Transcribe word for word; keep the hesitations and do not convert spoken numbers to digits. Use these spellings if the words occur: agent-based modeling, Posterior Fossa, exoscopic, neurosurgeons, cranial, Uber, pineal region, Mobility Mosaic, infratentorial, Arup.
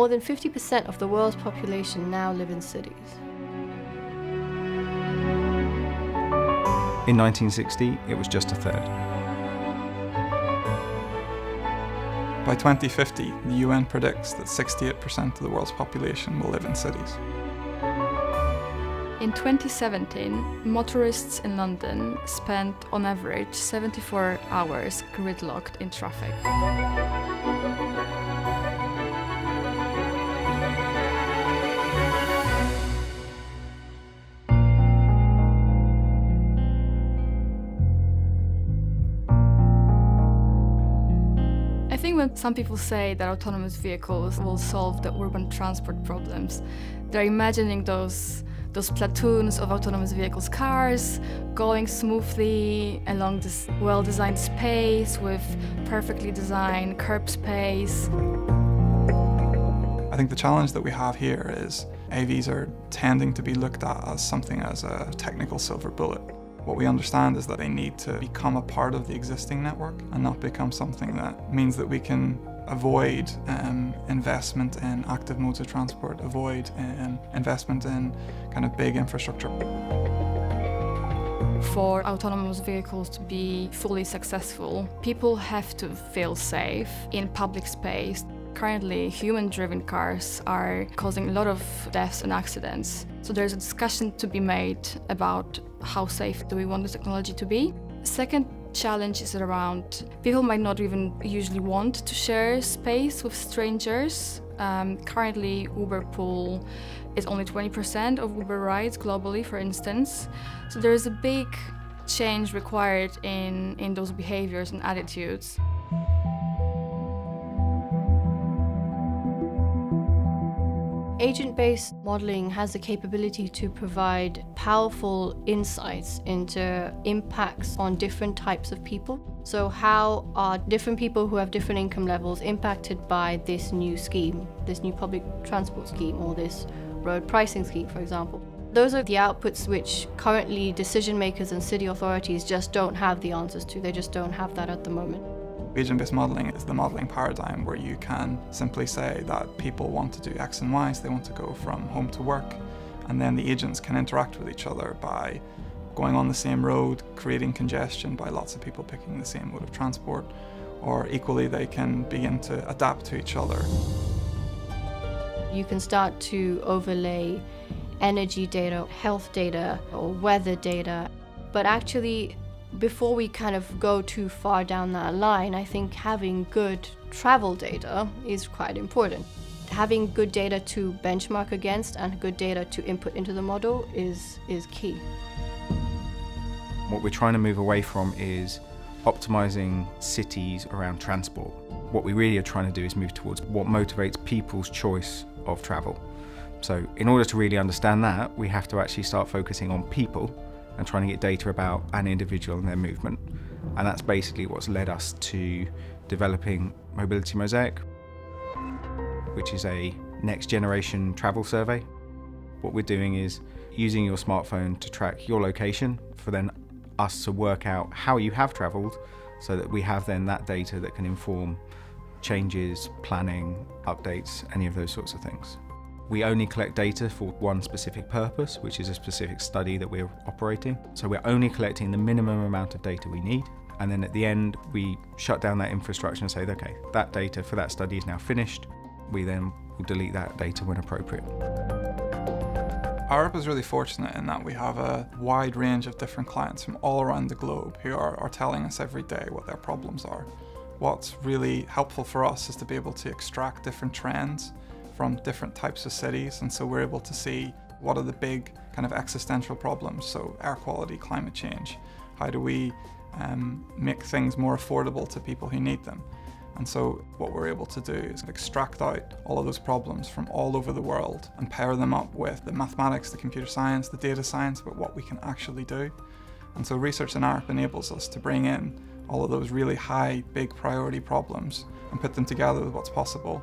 more than fifty percent of the world's population now live in cities. In nineteen sixty, it was just a third. By twenty fifty, the U N predicts that sixty-eight percent of the world's population will live in cities. In twenty seventeen, motorists in London spent, on average, seventy-four hours gridlocked in traffic. I think when some people say that autonomous vehicles will solve the urban transport problems, they're imagining those Those platoons of autonomous vehicles cars going smoothly along this well-designed space with perfectly designed curb space. I think the challenge that we have here is A Vs are tending to be looked at as something as a technical silver bullet. What we understand is that they need to become a part of the existing network and not become something that means that we can avoid um, investment in active modes of transport, avoid um, investment in kind of big infrastructure. For autonomous vehicles to be fully successful, people have to feel safe in public space. Currently, human-driven cars are causing a lot of deaths and accidents. So there's a discussion to be made about how safe do we want the technology to be. Second, challenges around people might not even usually want to share space with strangers. Um, currently, Uber pool is only twenty percent of Uber rides globally, for instance. So there is a big change required in, in those behaviors and attitudes. Agent-based modeling has the capability to provide powerful insights into impacts on different types of people. So how are different people who have different income levels impacted by this new scheme, this new public transport scheme, or this road pricing scheme, for example? Those are the outputs which currently decision makers and city authorities just don't have the answers to. They just don't have that at the moment. Agent-based modelling is the modelling paradigm where you can simply say that people want to do X and Y, so they want to go from home to work, and then the agents can interact with each other by going on the same road, creating congestion by lots of people picking the same mode of transport, or equally they can begin to adapt to each other. You can start to overlay energy data, health data, or weather data, but actually, before we kind of go too far down that line, I think having good travel data is quite important. Having good data to benchmark against and good data to input into the model is, is key. What we're trying to move away from is optimizing cities around transport. What we really are trying to do is move towards what motivates people's choice of travel. So in order to really understand that, we have to actually start focusing on people and trying to get data about an individual and their movement. And that's basically what's led us to developing Mobility Mosaic, which is a next generation travel survey. What we're doing is using your smartphone to track your location for then us to work out how you have traveled so that we have then that data that can inform changes, planning, updates, any of those sorts of things. We only collect data for one specific purpose, which is a specific study that we're operating. So we're only collecting the minimum amount of data we need. And then at the end, we shut down that infrastructure and say, okay, that data for that study is now finished. We then will delete that data when appropriate. Arup is really fortunate in that we have a wide range of different clients from all around the globe who are, are telling us every day what their problems are. What's really helpful for us is to be able to extract different trends from different types of cities, and so we're able to see what are the big kind of existential problems, so air quality, climate change, how do we um, make things more affordable to people who need them. And so what we're able to do is extract out all of those problems from all over the world and pair them up with the mathematics, the computer science, the data science, but what we can actually do. And so research in Arup enables us to bring in all of those really high, big priority problems and put them together with what's possible.